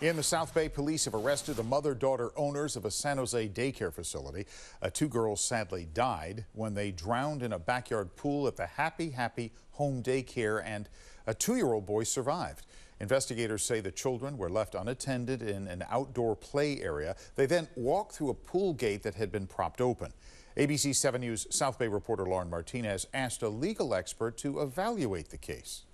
In the South Bay, police have arrested the mother-daughter owners of a San Jose daycare facility. Two girls sadly died when they drowned in a backyard pool at the Happy Happy Home Daycare, and a 2-year-old boy survived. Investigators say the children were left unattended in an outdoor play area. They then walked through a pool gate that had been propped open. ABC7 News South Bay reporter Lauren Martinez asked a legal expert to evaluate the case.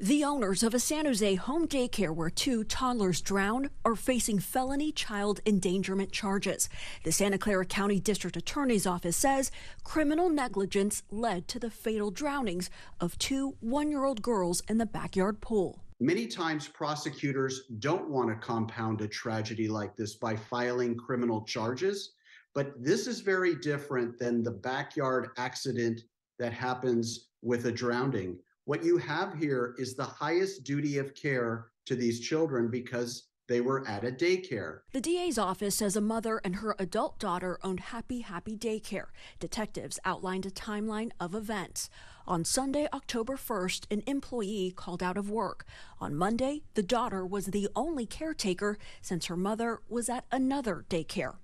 The owners of a San Jose home daycare where 2 toddlers drowned are facing felony child endangerment charges. The Santa Clara County District Attorney's Office says criminal negligence led to the fatal drownings of 2 one-year-old girls in the backyard pool. Many times prosecutors don't want to compound a tragedy like this by filing criminal charges, but this is very different than the backyard accident that happens with a drowning. What you have here is the highest duty of care to these children because they were at a daycare. The DA's office says a mother and her adult daughter owned Happy Happy Daycare. Detectives outlined a timeline of events. On Sunday, October 1st, an employee called out of work. On Monday, the daughter was the only caretaker since her mother was at another daycare.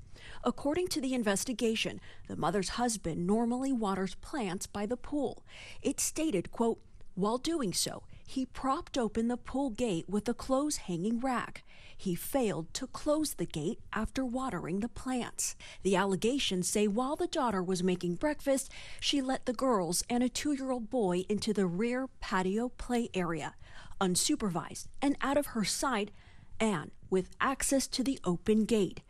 According to the investigation, the mother's husband normally waters plants by the pool. It stated, quote, "While doing so, he propped open the pool gate with a clothes hanging rack. He failed to close the gate after watering the plants." The allegations say while the daughter was making breakfast, she let the girls and a 2-year-old boy into the rear patio play area, unsupervised and out of her sight, and with access to the open gate.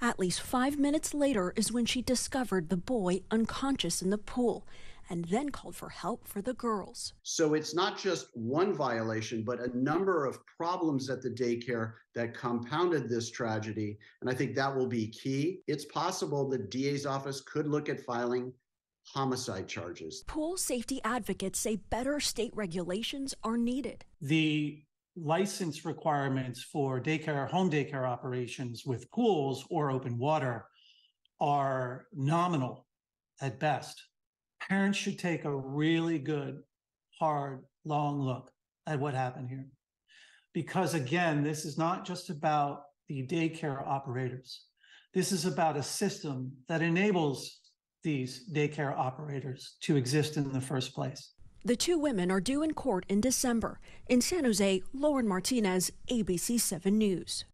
At least 5 minutes later is when she discovered the boy unconscious in the pool, and then called for help for the girls. So it's not just one violation, but a number of problems at the daycare that compounded this tragedy. And I think that will be key. It's possible the DA's office could look at filing homicide charges. Pool safety advocates say better state regulations are needed. The license requirements for daycare, home daycare operations with pools or open water are nominal at best. Parents should take a really good, hard, long look at what happened here. Because again, this is not just about the daycare operators. This is about a system that enables these daycare operators to exist in the first place. The 2 women are due in court in December. In San Jose, Lauren Martinez, ABC7 News.